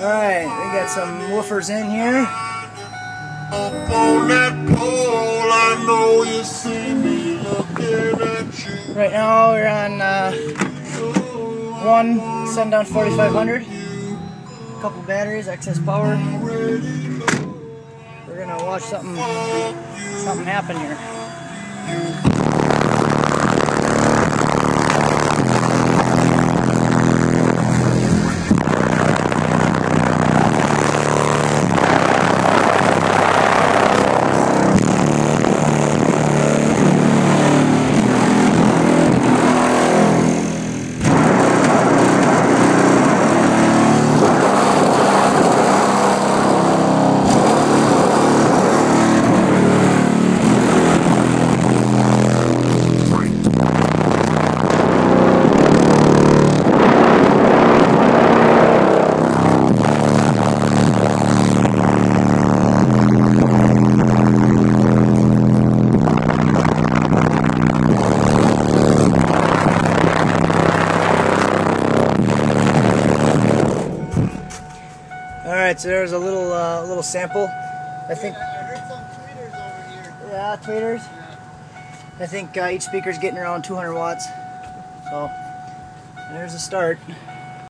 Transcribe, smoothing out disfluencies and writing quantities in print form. Alright, we got some woofers in here. Up on that pole, I know you see me looking at you. Right now we're on one Sundown 4500. A couple batteries, excess power. We're gonna watch something happen here. Alright, so there's a little sample. I think I heard some tweeters over here. Yeah, tweeters. Yeah. I think each speaker's getting around 200 watts. So, and there's a start.